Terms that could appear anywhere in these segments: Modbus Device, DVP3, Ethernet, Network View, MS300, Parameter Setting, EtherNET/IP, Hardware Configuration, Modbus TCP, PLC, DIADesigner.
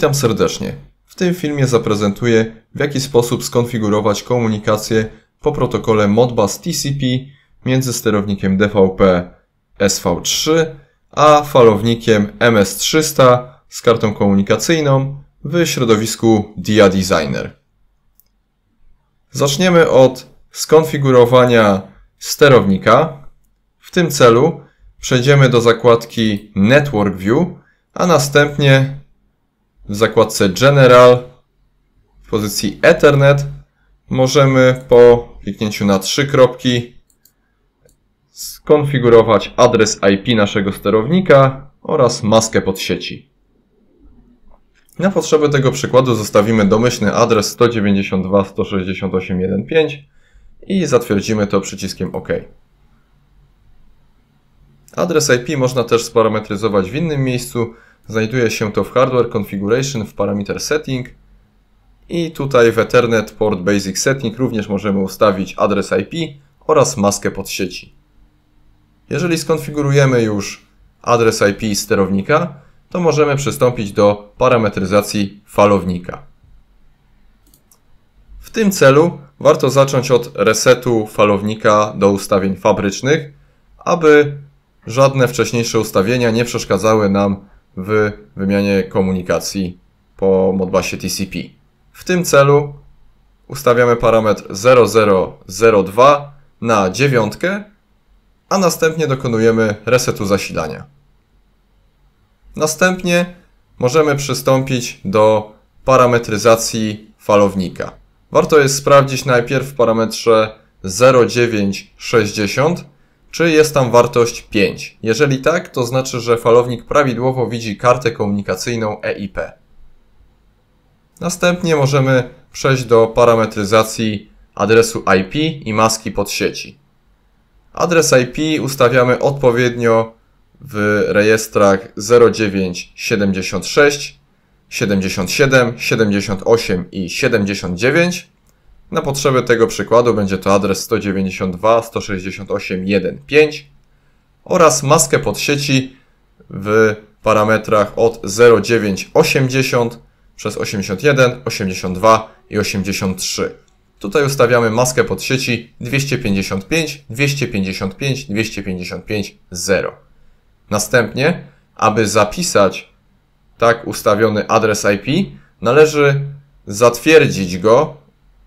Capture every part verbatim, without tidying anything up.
Witam serdecznie. W tym filmie zaprezentuję, w jaki sposób skonfigurować komunikację po protokole Modbus T C P między sterownikiem D V P S V trzy a falownikiem M S trzysta z kartą komunikacyjną w środowisku DIADesigner. Zaczniemy od skonfigurowania sterownika. W tym celu przejdziemy do zakładki Network View, a następnie w zakładce General w pozycji Ethernet możemy po kliknięciu na trzy kropki skonfigurować adres I P naszego sterownika oraz maskę pod sieci. Na potrzeby tego przykładu zostawimy domyślny adres sto dziewięćdziesiąt dwa kropka sto sześćdziesiąt osiem kropka jeden pięć i zatwierdzimy to przyciskiem OK. Adres I P można też sparametryzować w innym miejscu. Znajduje się to w Hardware Configuration w Parameter Setting i tutaj w Ethernet Port Basic Setting również możemy ustawić adres I P oraz maskę pod sieci. Jeżeli skonfigurujemy już adres I P sterownika, to możemy przystąpić do parametryzacji falownika. W tym celu warto zacząć od resetu falownika do ustawień fabrycznych, aby żadne wcześniejsze ustawienia nie przeszkadzały nam w wymianie komunikacji po Modbusie T C P. W tym celu ustawiamy parametr zero zero zero dwa na dziewięć, a następnie dokonujemy resetu zasilania. Następnie możemy przystąpić do parametryzacji falownika. Warto jest sprawdzić najpierw w parametrze zero dziewięć sześćdziesiąt, czy jest tam wartość pięć. Jeżeli tak, to znaczy, że falownik prawidłowo widzi kartę komunikacyjną E I P. Następnie możemy przejść do parametryzacji adresu I P i maski pod sieci. Adres I P ustawiamy odpowiednio w rejestrach zero dziewięć siedemdziesiąt sześć, siedemdziesiąt siedem, siedemdziesiąt osiem i siedemdziesiąt dziewięć. Na potrzeby tego przykładu będzie to adres sto dziewięćdziesiąt dwa kropka sto sześćdziesiąt osiem kropka jeden pięć oraz maskę pod sieci w parametrach od zero dziewięć osiemdziesiąt przez osiemdziesiąt jeden, osiemdziesiąt dwa i osiemdziesiąt trzy. Tutaj ustawiamy maskę pod sieci dwieście pięćdziesiąt pięć, dwieście pięćdziesiąt pięć, dwieście pięćdziesiąt pięć, zero. Następnie, aby zapisać tak ustawiony adres I P, należy zatwierdzić go,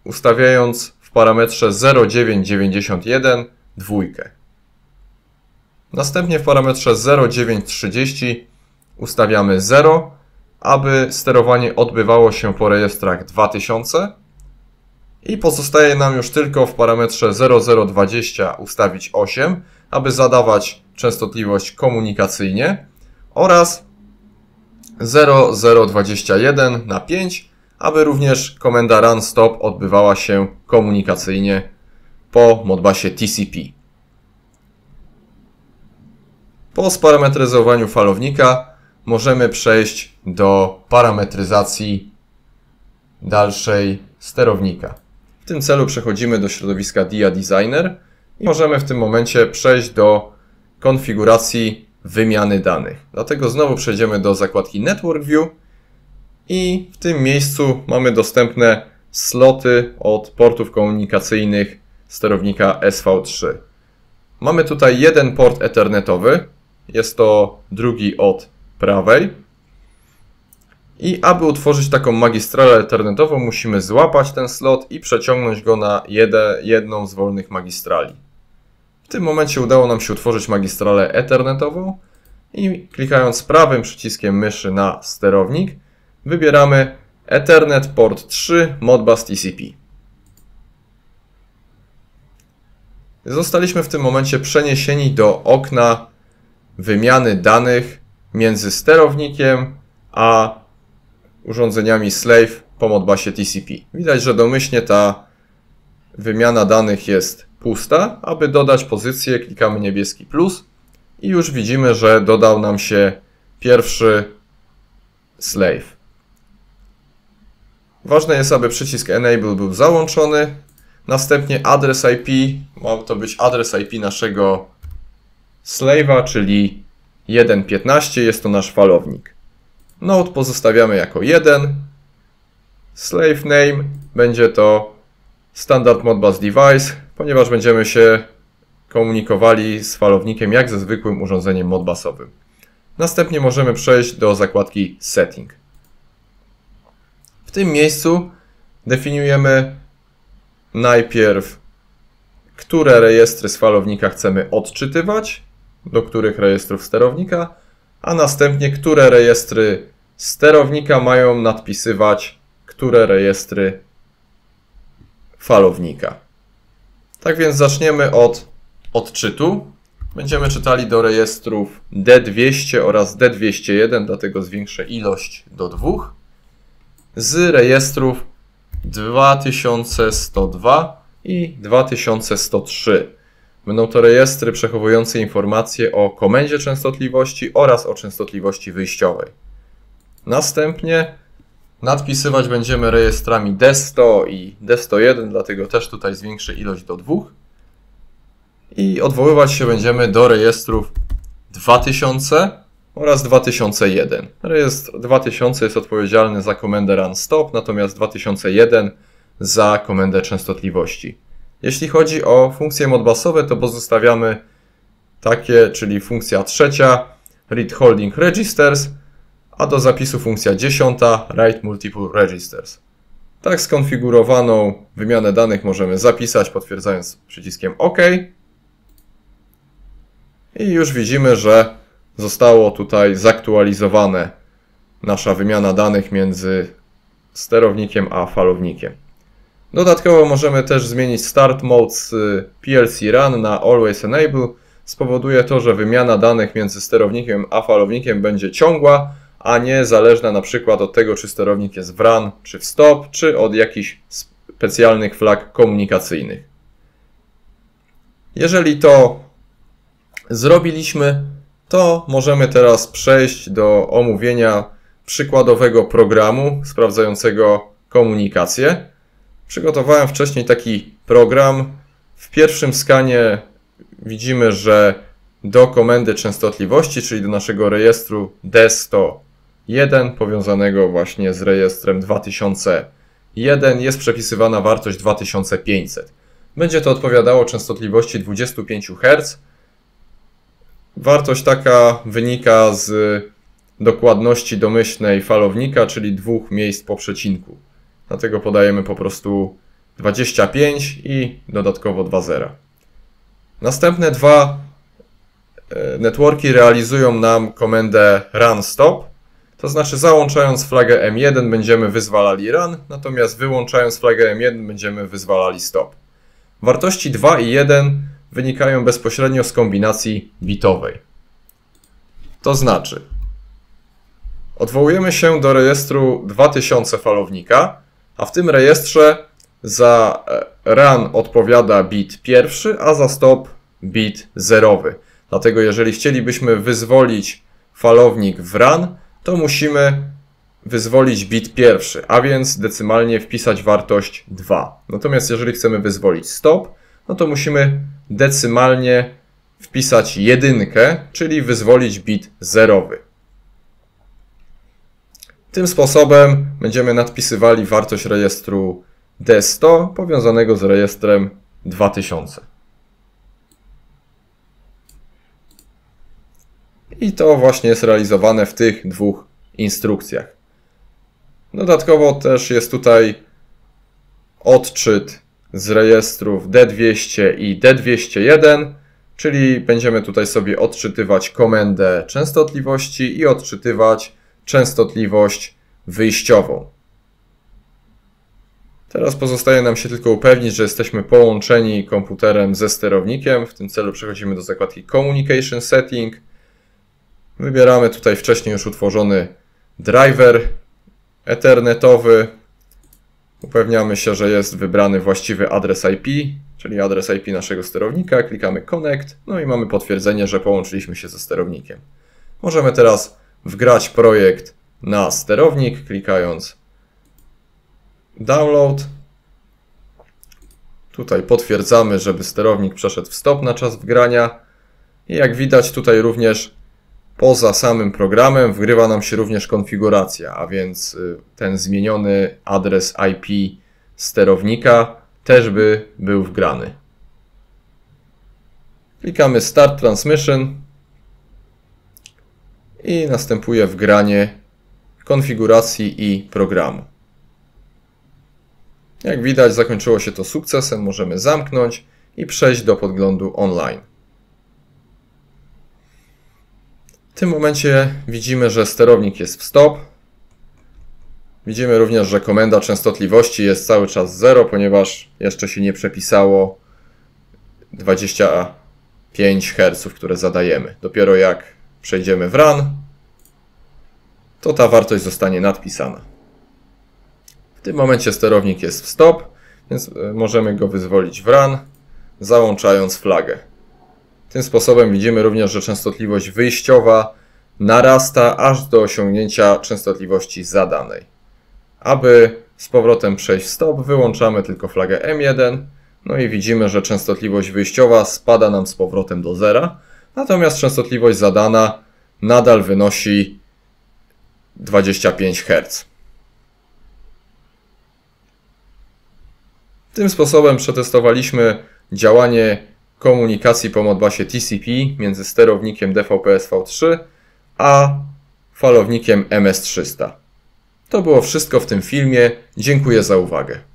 ustawiając w parametrze zero dziewięć dziewięćdziesiąt jeden, dwa. Następnie w parametrze zero dziewięć trzydzieści ustawiamy zero, aby sterowanie odbywało się po rejestrach dwa tysiące i pozostaje nam już tylko w parametrze zero zero dwadzieścia ustawić osiem, aby zadawać częstotliwość komunikacyjnie oraz zero zero dwadzieścia jeden na pięć, aby również komenda run stop odbywała się komunikacyjnie po Modbusie T C P. Po sparametryzowaniu falownika możemy przejść do parametryzacji dalszej sterownika. W tym celu przechodzimy do środowiska DIADesigner i możemy w tym momencie przejść do konfiguracji wymiany danych. Dlatego znowu przejdziemy do zakładki Network View i w tym miejscu mamy dostępne sloty od portów komunikacyjnych sterownika S V trzy. Mamy tutaj jeden port ethernetowy, jest to drugi od prawej. I aby utworzyć taką magistralę ethernetową, musimy złapać ten slot i przeciągnąć go na jedną z wolnych magistrali. W tym momencie udało nam się utworzyć magistralę ethernetową i klikając prawym przyciskiem myszy na sterownik, wybieramy Ethernet port trzy Modbus T C P. Zostaliśmy w tym momencie przeniesieni do okna wymiany danych między sterownikiem a urządzeniami slave po Modbusie T C P. Widać, że domyślnie ta wymiana danych jest pusta. Aby dodać pozycję, klikamy niebieski plus i już widzimy, że dodał nam się pierwszy slave. Ważne jest, aby przycisk Enable był załączony. Następnie adres I P. Ma to być adres I P naszego slave'a, czyli jeden kropka piętnaście. Jest to nasz falownik. Node pozostawiamy jako jeden. Slave name będzie to standard Modbus Device, ponieważ będziemy się komunikowali z falownikiem jak ze zwykłym urządzeniem modbusowym. Następnie możemy przejść do zakładki Setting. W tym miejscu definiujemy najpierw, które rejestry z falownika chcemy odczytywać, do których rejestrów sterownika, a następnie, które rejestry sterownika mają nadpisywać, które rejestry falownika. Tak więc zaczniemy od odczytu. Będziemy czytali do rejestrów D dwieście oraz D dwieście jeden, dlatego zwiększę ilość do dwóch. Z rejestrów dwa tysiące sto dwa i dwa tysiące sto trzy. Będą to rejestry przechowujące informacje o komendzie częstotliwości oraz o częstotliwości wyjściowej. Następnie nadpisywać będziemy rejestrami D sto i D sto jeden, dlatego też tutaj zwiększę ilość do dwóch. I odwoływać się będziemy do rejestrów dwa tysiące oraz dwa tysiące jeden. Rejestr dwa tysiące jest odpowiedzialny za komendę run stop, natomiast dwa tysiące jeden za komendę częstotliwości. Jeśli chodzi o funkcje modbusowe, to pozostawiamy takie, czyli funkcja trzecia, read holding registers, a do zapisu funkcja dziesiąta, write multiple registers. Tak skonfigurowaną wymianę danych możemy zapisać, potwierdzając przyciskiem OK. I już widzimy, że zostało tutaj zaktualizowane nasza wymiana danych między sterownikiem a falownikiem. Dodatkowo możemy też zmienić Start Mode z P L C Run na Always Enable. Spowoduje to, że wymiana danych między sterownikiem a falownikiem będzie ciągła, a nie zależna na przykład od tego, czy sterownik jest w run, czy w stop, czy od jakichś specjalnych flag komunikacyjnych. Jeżeli to zrobiliśmy, to możemy teraz przejść do omówienia przykładowego programu sprawdzającego komunikację. Przygotowałem wcześniej taki program. W pierwszym skanie widzimy, że do komendy częstotliwości, czyli do naszego rejestru D sto jeden, powiązanego właśnie z rejestrem dwa tysiące jeden, jest przepisywana wartość dwa tysiące pięćset. Będzie to odpowiadało częstotliwości dwadzieścia pięć herców. Wartość taka wynika z dokładności domyślnej falownika, czyli dwóch miejsc po przecinku. Dlatego podajemy po prostu dwadzieścia pięć i dodatkowo dwa zera. Następne dwa networki realizują nam komendę run stop, to znaczy załączając flagę M jeden będziemy wyzwalali run, natomiast wyłączając flagę M jeden będziemy wyzwalali stop. Wartości dwa i jeden wynikają bezpośrednio z kombinacji bitowej. To znaczy odwołujemy się do rejestru dwa tysiące falownika, a w tym rejestrze za run odpowiada bit pierwszy, a za stop bit zerowy. Dlatego jeżeli chcielibyśmy wyzwolić falownik w run, to musimy wyzwolić bit pierwszy, a więc decymalnie wpisać wartość dwa. Natomiast jeżeli chcemy wyzwolić stop, no to musimy decymalnie wpisać jedynkę, czyli wyzwolić bit zerowy. Tym sposobem będziemy nadpisywali wartość rejestru D sto powiązanego z rejestrem dwa tysiące. I to właśnie jest realizowane w tych dwóch instrukcjach. Dodatkowo też jest tutaj odczyt z rejestrów D dwieście i D dwieście jeden, czyli będziemy tutaj sobie odczytywać komendę częstotliwości i odczytywać częstotliwość wyjściową. Teraz pozostaje nam się tylko upewnić, że jesteśmy połączeni komputerem ze sterownikiem. W tym celu przechodzimy do zakładki Communication Setting. Wybieramy tutaj wcześniej już utworzony driver ethernetowy. Upewniamy się, że jest wybrany właściwy adres I P, czyli adres I P naszego sterownika. Klikamy Connect, no i mamy potwierdzenie, że połączyliśmy się ze sterownikiem. Możemy teraz wgrać projekt na sterownik, klikając Download. Tutaj potwierdzamy, żeby sterownik przeszedł w stop na czas wgrania. I jak widać, tutaj również poza samym programem wgrywa nam się również konfiguracja, a więc ten zmieniony adres I P sterownika też by był wgrany. Klikamy Start Transmission i następuje wgranie konfiguracji i programu. Jak widać, zakończyło się to sukcesem, możemy zamknąć i przejść do podglądu online. W tym momencie widzimy, że sterownik jest w stop. Widzimy również, że komenda częstotliwości jest cały czas zero, ponieważ jeszcze się nie przepisało dwadzieścia pięć herców, które zadajemy. Dopiero jak przejdziemy w run, to ta wartość zostanie nadpisana. W tym momencie sterownik jest w stop, więc możemy go wyzwolić w run, załączając flagę. Tym sposobem widzimy również, że częstotliwość wyjściowa narasta aż do osiągnięcia częstotliwości zadanej. Aby z powrotem przejść w stop, wyłączamy tylko flagę M jeden, no i widzimy, że częstotliwość wyjściowa spada nam z powrotem do zera, natomiast częstotliwość zadana nadal wynosi dwadzieścia pięć herców. Tym sposobem przetestowaliśmy działanie komunikacji po Modbusie T C P między sterownikiem D V P S V trzy a falownikiem M S trzysta. To było wszystko w tym filmie. Dziękuję za uwagę.